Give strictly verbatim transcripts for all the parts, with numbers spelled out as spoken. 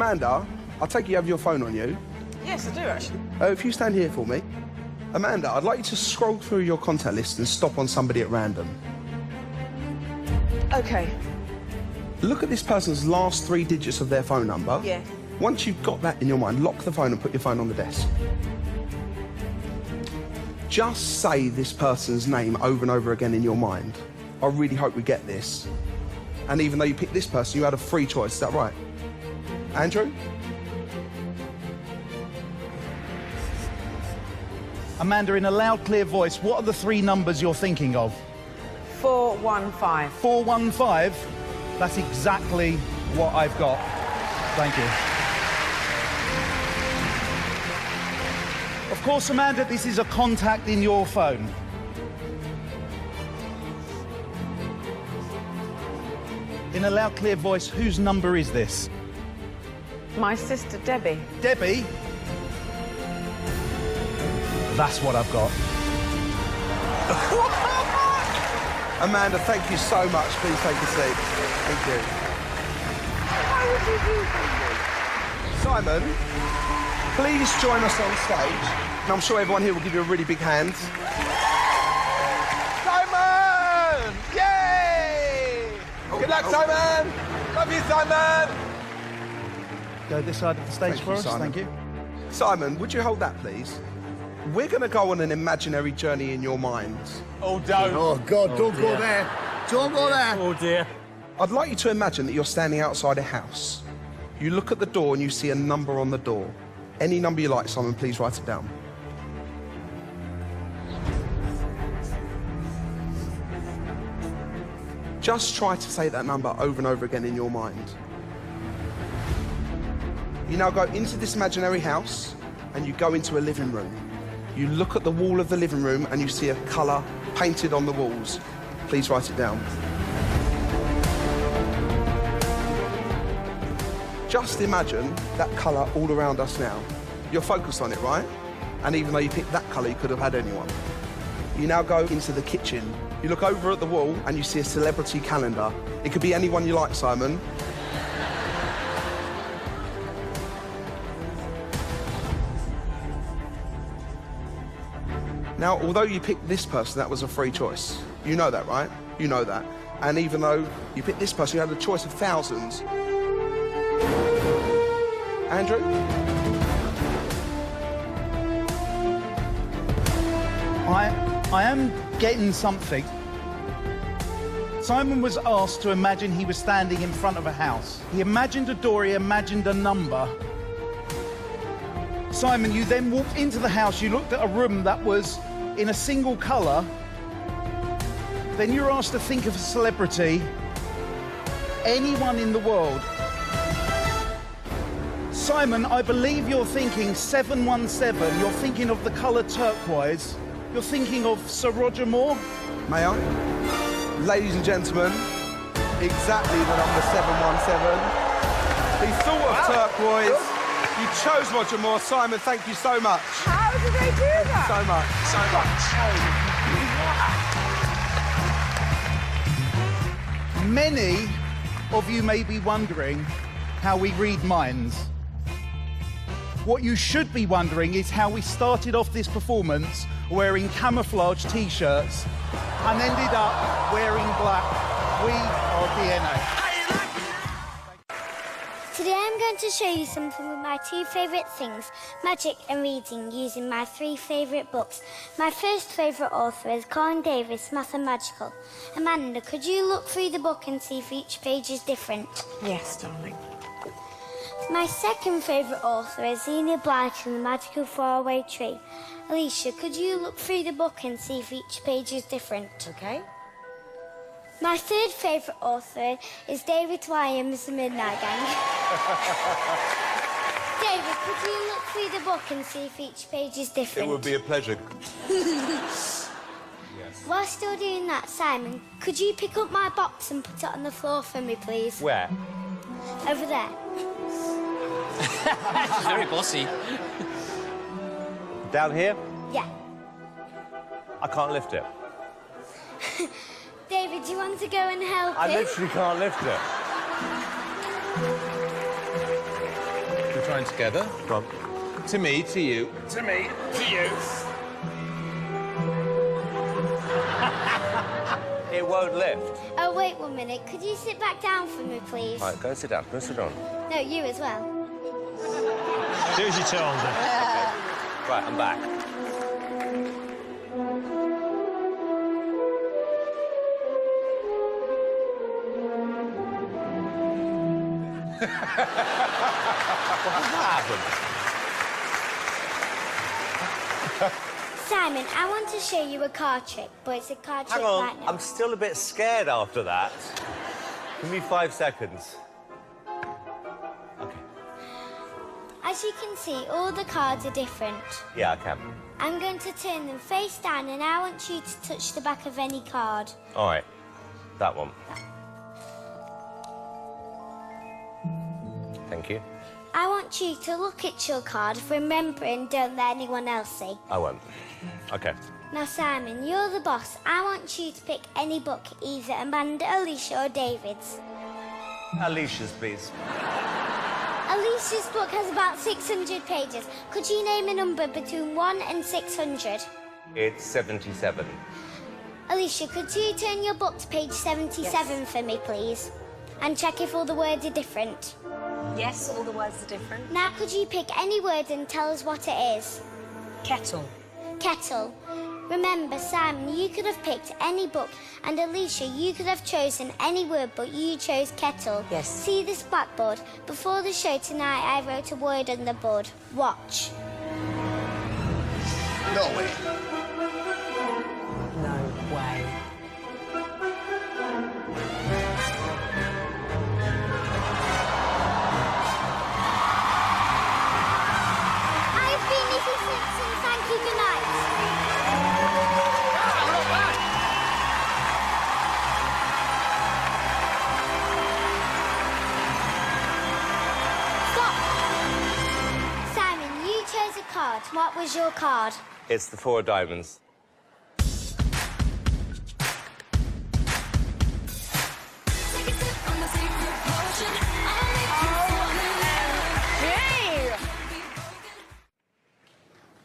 Amanda, I take it you have your phone on you. Yes, I do, actually. Uh, if you stand here for me. Amanda, I'd like you to scroll through your contact list and stop on somebody at random. OK. Look at this person's last three digits of their phone number. Yeah. Once you've got that in your mind, lock the phone and put your phone on the desk. Just say this person's name over and over again in your mind. I really hope we get this. And even though you picked this person, you had a free choice. Is that right? Andrew? Amanda, in a loud, clear voice, what are the three numbers you're thinking of? four one five. four one five? That's exactly what I've got. Thank you. Of course, Amanda, this is a contact in your phone. In a loud, clear voice, whose number is this? My sister, Debbie. Debbie? That's what I've got. Amanda, thank you so much. Please take a seat. Thank you. Why would you do that? Simon, please join us on stage. And I'm sure everyone here will give you a really big hand. Simon! Yay! Oh, good luck, oh. Simon! Love you, Simon! Go this side of the stage thank for you, us. Simon. Thank you. Simon, would you hold that, please? We're going to go on an imaginary journey in your mind. Oh, don't. Oh, God, oh, don't dear. go there. Don't oh, go there. Oh, dear. I'd like you to imagine that you're standing outside a house. You look at the door and you see a number on the door. Any number you like, Simon, please write it down. Just try to say that number over and over again in your mind. You now go into this imaginary house and you go into a living room. You look at the wall of the living room and you see a colour painted on the walls. Please write it down. Just imagine that colour all around us now. You're focused on it, right? And even though you picked that colour, you could have had anyone. You now go into the kitchen. You look over at the wall and you see a celebrity calendar. It could be anyone you like, Simon. Now, although you picked this person, that was a free choice. You know that, right? You know that. And even though you picked this person, you had a choice of thousands. Andrew? I, I am getting something. Simon was asked to imagine he was standing in front of a house. He imagined a door, he imagined a number. Simon, you then walked into the house, you looked at a room that was in a single colour. Then you were asked to think of a celebrity, anyone in the world. Simon, I believe you're thinking seven one seven, you're thinking of the colour turquoise, you're thinking of Sir Roger Moore. May I? Ladies and gentlemen, exactly the number seven one seven. He thought of turquoise. Wow. You chose Roger Moore. Simon, thank you so much. How did they do that? So much. So much. Many of you may be wondering how we read minds. What you should be wondering is how we started off this performance wearing camouflage T-shirts and ended up wearing black. We are D N A. Today I'm going to show you something with my two favourite things, magic and reading, using my three favourite books. My first favourite author is Colin Davis, Math and Magical. Amanda, could you look through the book and see if each page is different? Yes, darling. My second favourite author is Enid Blyton, The Magical Faraway Tree. Alicia, could you look through the book and see if each page is different? OK. My third favourite author is David Williams, The Midnight Gang. David, could you look through the book and see if each page is different? It would be a pleasure. Yes. While still doing that, Simon, could you pick up my box and put it on the floor for me, please? Where? Over there. She's very bossy. Down here? Yeah. I can't lift it. David, do you want to go and help him? I literally can't lift it. trying together. Go on. To me, to you. To me, to you. It won't lift. Oh, wait one minute. Could you sit back down for me, please? Right, go sit down. Go sit down. No, you as well. Do as you told me. Yeah. Okay. Right, I'm back. What happened? Simon, I want to show you a card trick, but it's a card Hang trick on. Right now. I'm still a bit scared after that. Give me five seconds. OK. As you can see, all the cards are different. Yeah, I can. I'm going to turn them face down, and I want you to touch the back of any card. All right. That one. That. Thank you. I want you to look at your card, remembering, don't let anyone else see. I won't. OK. Now, Simon, you're the boss. I want you to pick any book, either Amanda, Alicia or David's. Alicia's, please. Alicia's book has about six hundred pages. Could you name a number between one and six hundred? It's seventy-seven. Alicia, could you turn your book to page seventy-seven yes. for me, please? And check if all the words are different. Yes, all the words are different. Now, could you pick any word and tell us what it is? Kettle. Kettle. Remember, Simon, you could have picked any book, and Alicia, you could have chosen any word, but you chose kettle. Yes. See this blackboard? Before the show tonight, I wrote a word on the board. Watch. No way. No way. What was your card? It's the four of diamonds. Oh,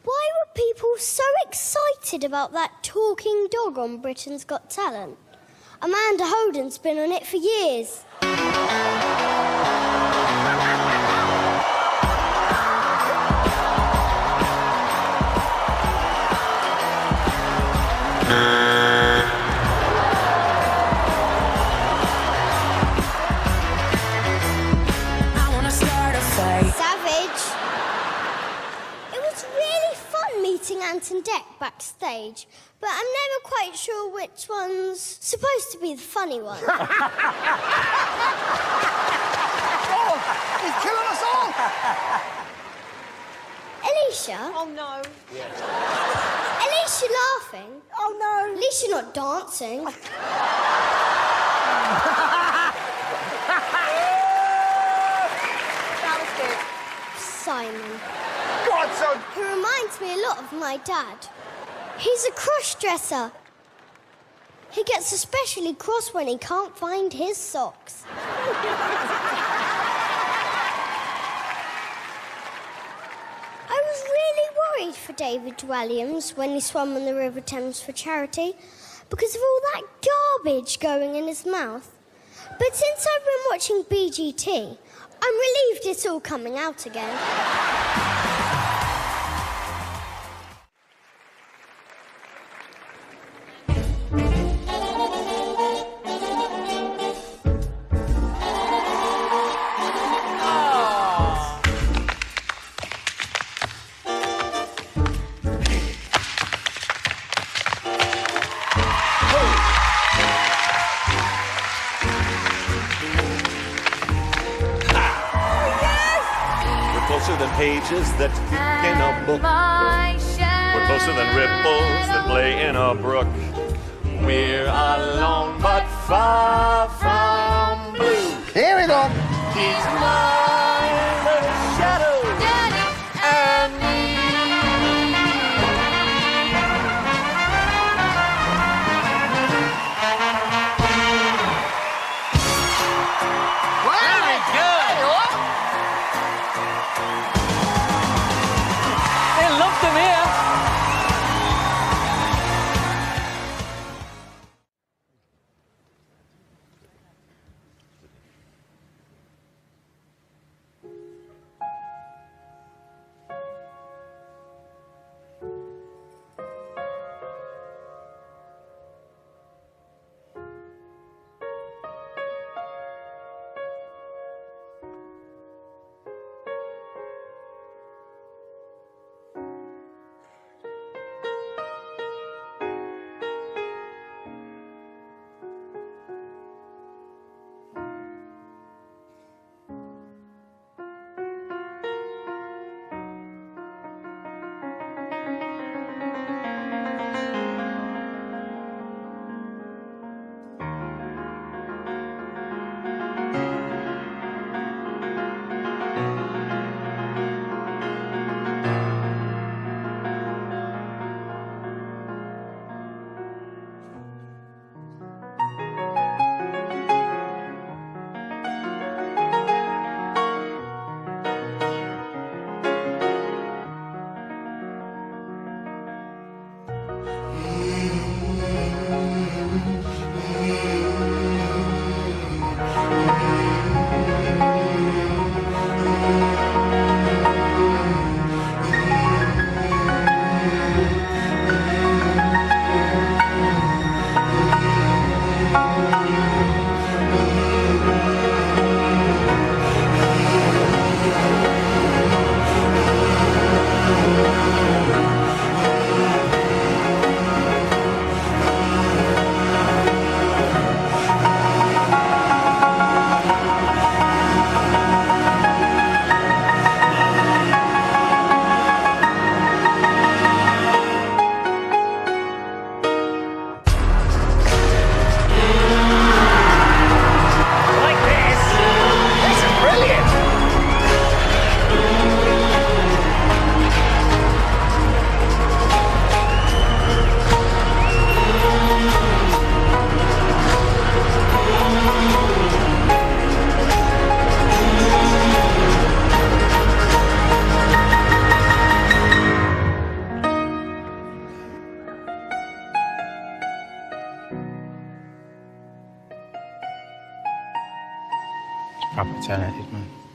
why were people so excited about that talking dog on Britain's Got Talent? Amanda Holden's been on it for years. Ant and Dec backstage, but I'm never quite sure which one's supposed to be the funny one. Oh, he's killing us all! Alicia? Oh, no. Yeah. Alicia laughing? Oh, no. Alicia not dancing. That was good. Simon. He reminds me a lot of my dad. He's a cross-dresser. He gets especially cross when he can't find his socks. I was really worried for David Williams when he swam in the River Thames for charity because of all that garbage going in his mouth. But since I've been watching B G T, I'm relieved it's all coming out again. That in a book. We're closer than ripples that play in a brook. We're alone but far from blue. Here we go. He's mine, the shadow, and me. Very good. They loved them here. It's proper talented, man.